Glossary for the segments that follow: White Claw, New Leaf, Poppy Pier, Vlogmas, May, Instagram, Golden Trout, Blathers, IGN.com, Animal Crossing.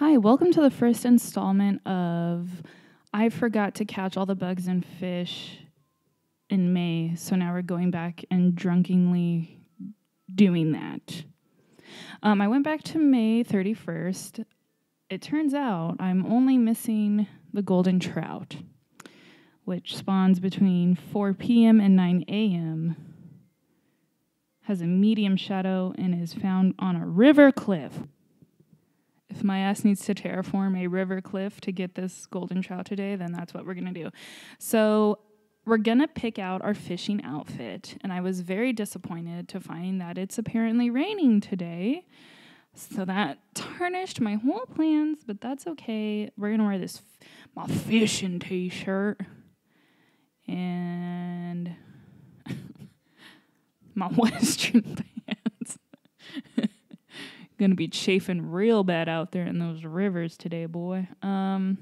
Hi, welcome to the first installment of I Forgot to Catch All the Bugs and Fish in May, so now we're going back and drunkenly doing that. I went back to May 31st. It turns out I'm only missing the golden trout, which spawns between 4 p.m. and 9 a.m., has a medium shadow, and is found on a river cliff. If my ass needs to terraform a river cliff to get this golden trout today, then that's what we're gonna do. So we're gonna pick out our fishing outfit, and I was very disappointed to find that it's apparently raining today. So that tarnished my whole plans, but that's okay. We're gonna wear this my fishing t-shirt and my western pants. Gonna be chafing real bad out there in those rivers today, boy. I'm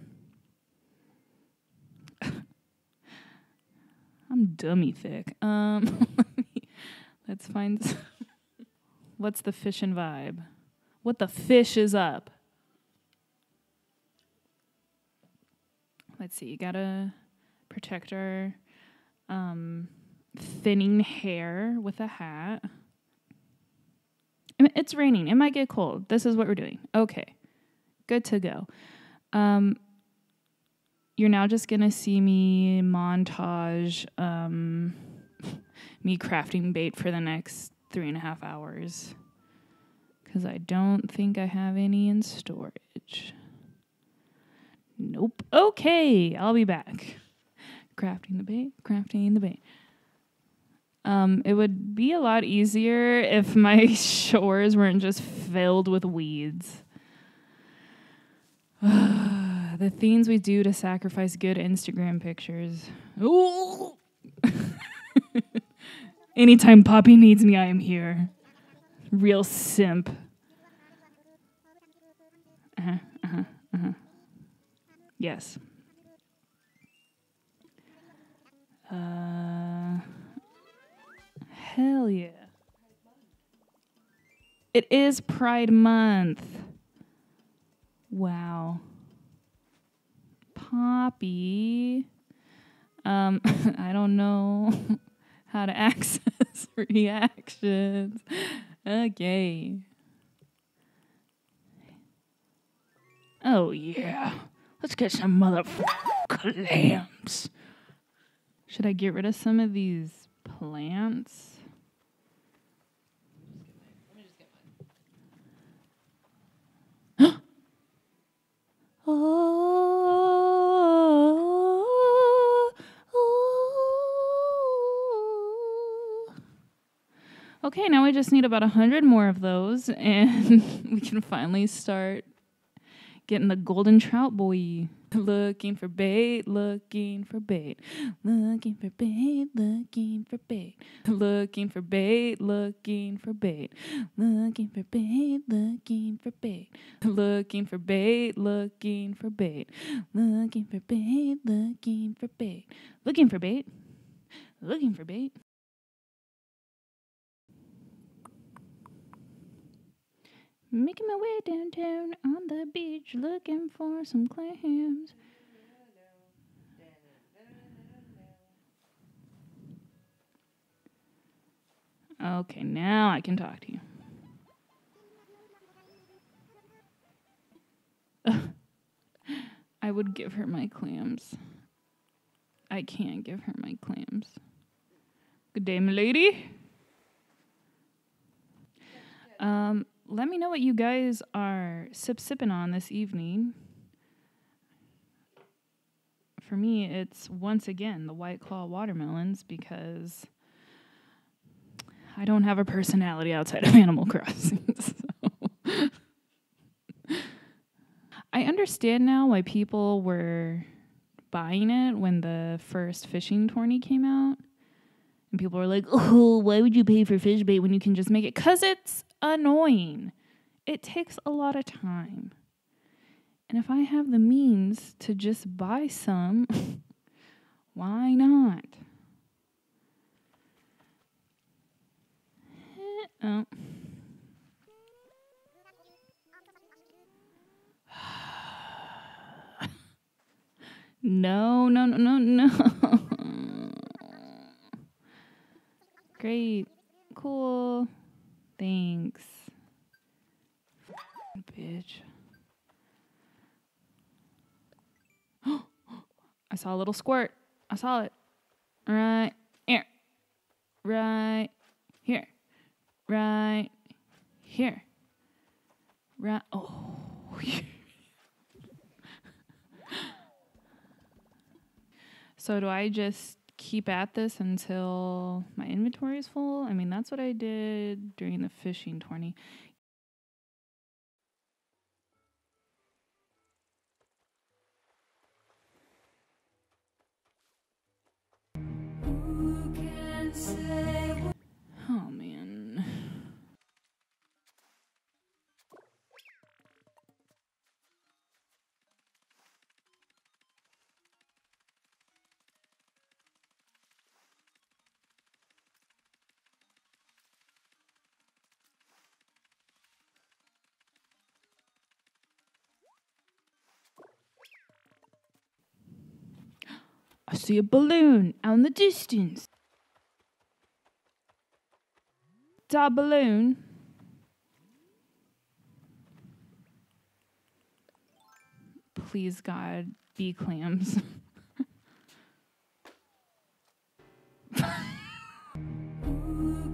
dummy thick. Let's find some. What's the fishing vibe? What the fish is up? Let's see. You gotta protect our thinning hair with a hat. It's raining. It might get cold. This is what we're doing. Okay. Good to go. You're now just going to see me montage me crafting bait for the next 3.5 hours because I don't think I have any in storage. Nope. Okay. I'll be back. Crafting the bait. Crafting the bait. It would be a lot easier if my shores weren't just filled with weeds. The things we do to sacrifice good Instagram pictures. Ooh. Anytime Poppy needs me, I am here. Real simp. Yes. Hell yeah. It is Pride Month. Wow. Poppy. I don't know how to access reactions. Okay. Oh, yeah. Let's get some motherfucking clams. Should I get rid of some of these plants? Okay, now we just need about 100 more of those, and we can finally start getting the golden trout, boy. Looking for bait, looking for bait, looking for bait, looking for bait, looking for bait, looking for bait, looking for bait, looking for bait, looking for bait, looking for bait, looking for bait, looking for bait, looking for bait, looking for bait. Making my way downtown on the beach, looking for some clams. Okay, now I can talk to you. I would give her my clams. I can't give her my clams. Good day, my lady. Let me know what you guys are sipping on this evening. For me, it's once again the White Claw watermelons because I don't have a personality outside of Animal Crossing. So. I understand now why people were buying it when the first fishing tourney came out. And people were like, oh, why would you pay for fish bait when you can just make it? Because it's annoying. It takes a lot of time. And if I have the means to just buy some, why not? Oh. No. Great. Cool. Thanks. Bitch. I saw a little squirt. I saw it. Right here. Right here. Right here. Right. Oh. So do I just keep at this until my inventory is full? I mean, that's what I did during the fishing tourney. Oh, man. I see a balloon out in the distance. It's our balloon. Please, God, be clams. Who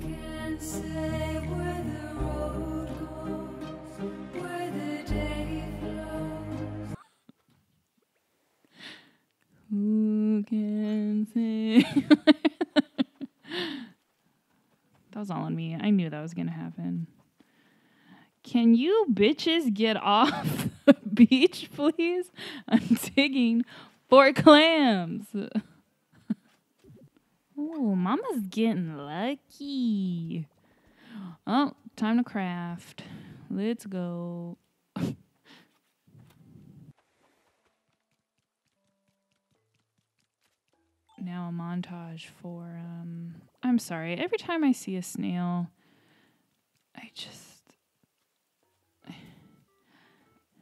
can say where the road goes, where the day flows? Who can say? That was all on me. I knew that was gonna happen. Can you bitches get off the beach, please? I'm digging for clams. Oh, mama's getting lucky. Oh, time to craft. Let's go. Now a montage for I'm sorry, every time I see a snail I just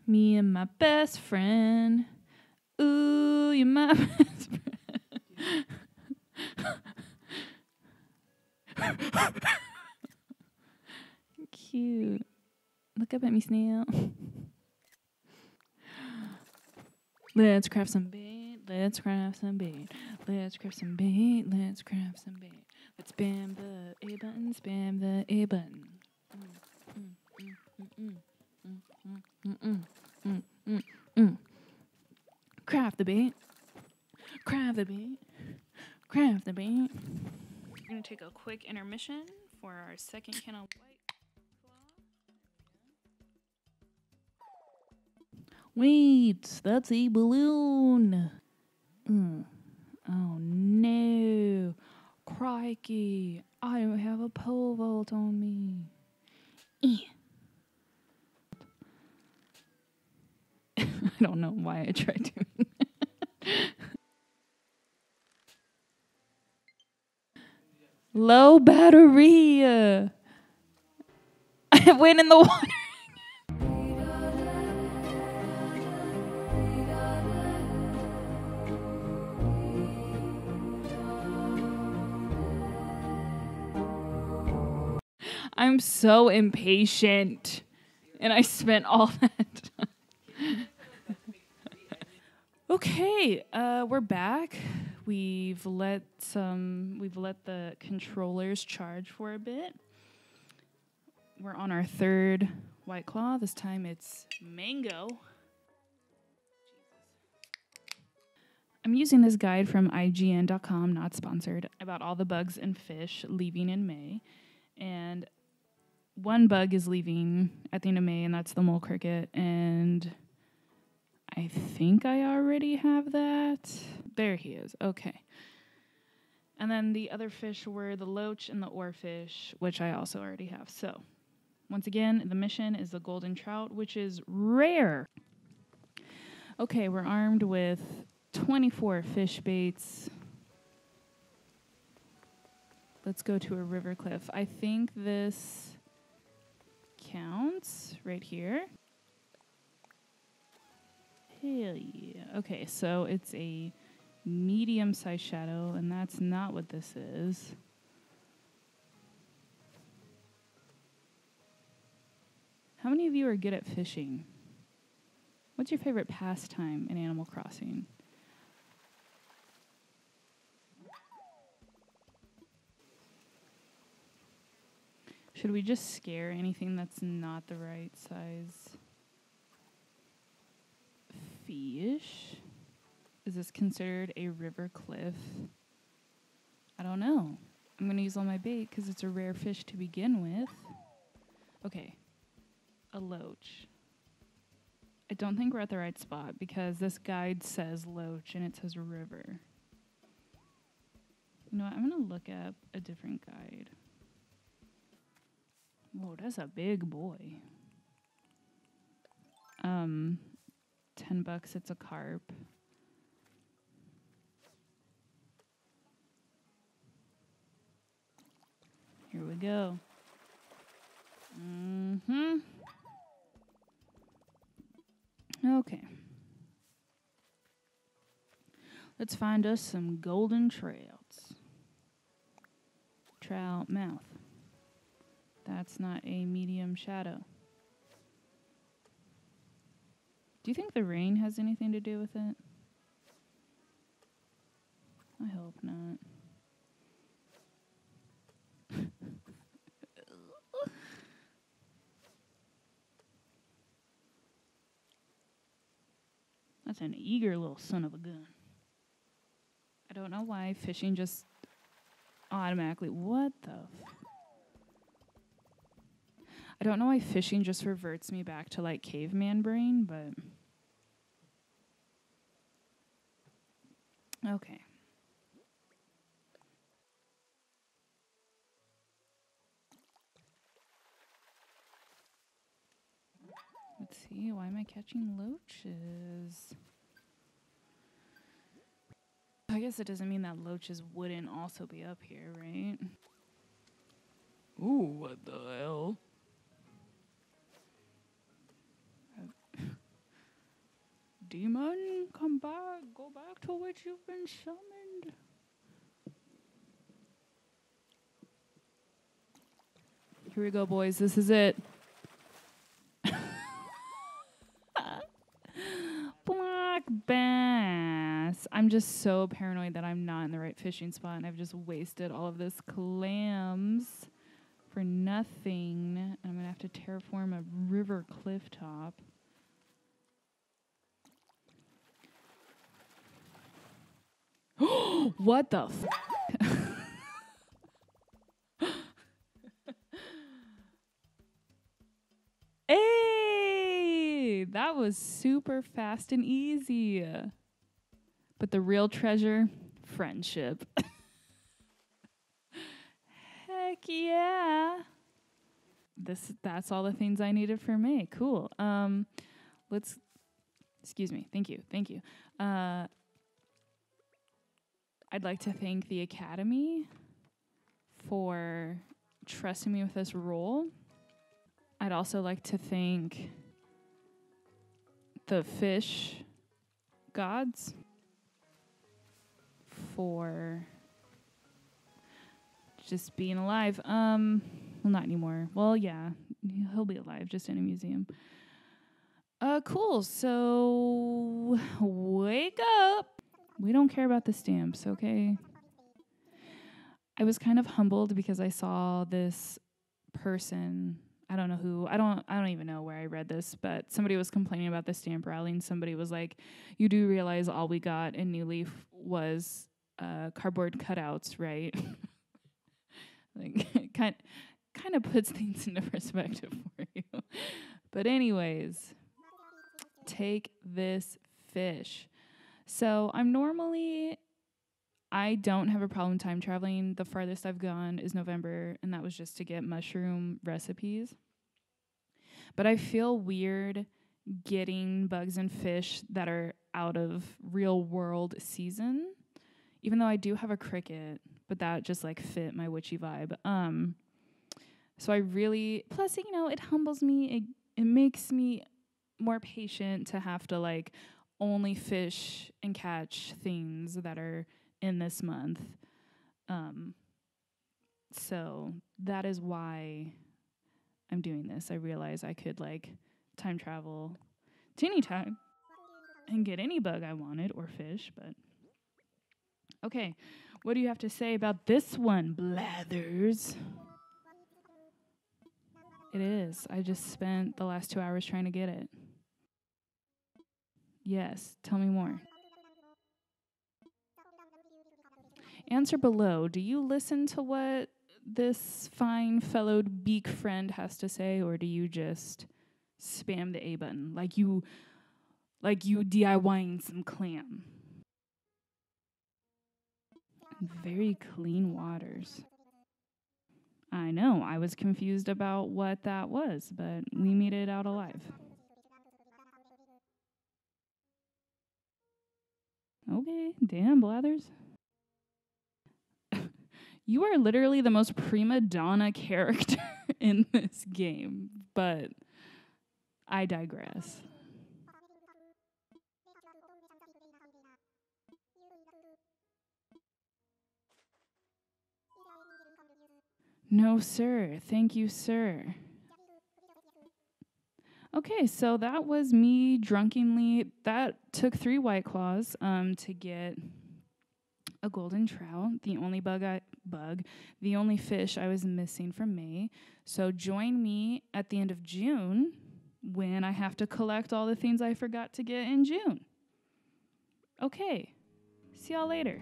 me and my best friend. Ooh, you're my best friend. Cute. Look up at me, snail. Let's craft some bait. Let's craft some bait. Let's craft some bait. Let's craft some bait. Let's spam the A button. Spam the A button. Craft the bait. Craft the bait. Craft the bait. We're gonna take a quick intermission for our second can of White Claw. Wait, that's a balloon. Oh no, crikey, I don't have a pole vault on me. I don't know why I tried doing that. Low battery. I went in the water. I'm so impatient, and I spent all that time. Okay, we're back. We've let the controllers charge for a bit. We're on our third White Claw. This time it's mango. I'm using this guide from IGN.com, not sponsored, about all the bugs and fish leaving in May, and one bug is leaving at the end of May, and that's the mole cricket, and I think I already have that. There he is, okay. And then the other fish were the loach and the oarfish, which I also already have. So, once again, the mission is the golden trout, which is rare. Okay, we're armed with 24 fish baits. Let's go to a river cliff. I think this counts right here. Hell yeah. Okay, so it's a medium-sized shadow, and that's not what this is. How many of you are good at fishing? What's your favorite pastime in Animal Crossing? Should we just scare anything that's not the right size? Fish? Is this considered a river cliff? I don't know. I'm gonna use all my bait because it's a rare fish to begin with. Okay, a loach. I don't think we're at the right spot because this guide says loach and it says river. You know what, I'm gonna look up a different guide. Whoa, that's a big boy. 10 bucks, it's a carp. Here we go. Mm-hmm. Okay. Let's find us some golden trouts. Trout mouth. That's not a medium shadow. Do you think the rain has anything to do with it? I hope not. That's an eager little son of a gun. I don't know why fishing just automatically... What the f... I don't know why fishing just reverts me back to like caveman brain, but okay. Let's see, why am I catching loaches? I guess it doesn't mean that loaches wouldn't also be up here, right? Ooh, what the hell? Demon, come back. Go back to which you've been summoned. Here we go, boys. This is it. Black bass. I'm just so paranoid that I'm not in the right fishing spot, and I've just wasted all of this clams for nothing. I'm going to have to terraform a river cliff top. What the f... Hey! That was super fast and easy. But the real treasure? Friendship. Heck yeah! That's all the things I needed for May. Cool. Let's... Excuse me. Thank you. Thank you. I'd like to thank the Academy for trusting me with this role. I'd also like to thank the fish gods for just being alive. Well, not anymore. Well, yeah, he'll be alive, just in a museum. Cool, so wake up. We don't care about the stamps, okay? I was kind of humbled because I saw this person, I don't know who, I don't even know where I read this, but somebody was complaining about the stamp rally, and somebody was like, you do realize all we got in New Leaf was cardboard cutouts, right? Like, it kind of puts things into perspective for you. But anyways, take this fish. So I don't have a problem time traveling. The farthest I've gone is November, and that was just to get mushroom recipes. But I feel weird getting bugs and fish that are out of real world season, even though I do have a cricket, but that just like fit my witchy vibe. So I really, plus, you know, it humbles me. It makes me more patient to have to like only fish and catch things that are in this month. So that is why I'm doing this. I realize I could like time travel to any time and get any bug I wanted or fish, but okay. What do you have to say about this one, Blathers? It is. I just spent the last 2 hours trying to get it. Yes, tell me more. Answer below. Do you listen to what this fine fellowed beak friend has to say, or do you just spam the A button like you DIYing some clam? Very clean waters. I know, I was confused about what that was, but we made it out alive. Okay, damn, Blathers. You are literally the most prima donna character in this game, but I digress. No, sir. Thank you, sir. Okay, so that was me drunkenly. That took 3 White Claws to get a golden trout, the only fish I was missing from May. So join me at the end of June when I have to collect all the things I forgot to get in June. Okay, see y'all later.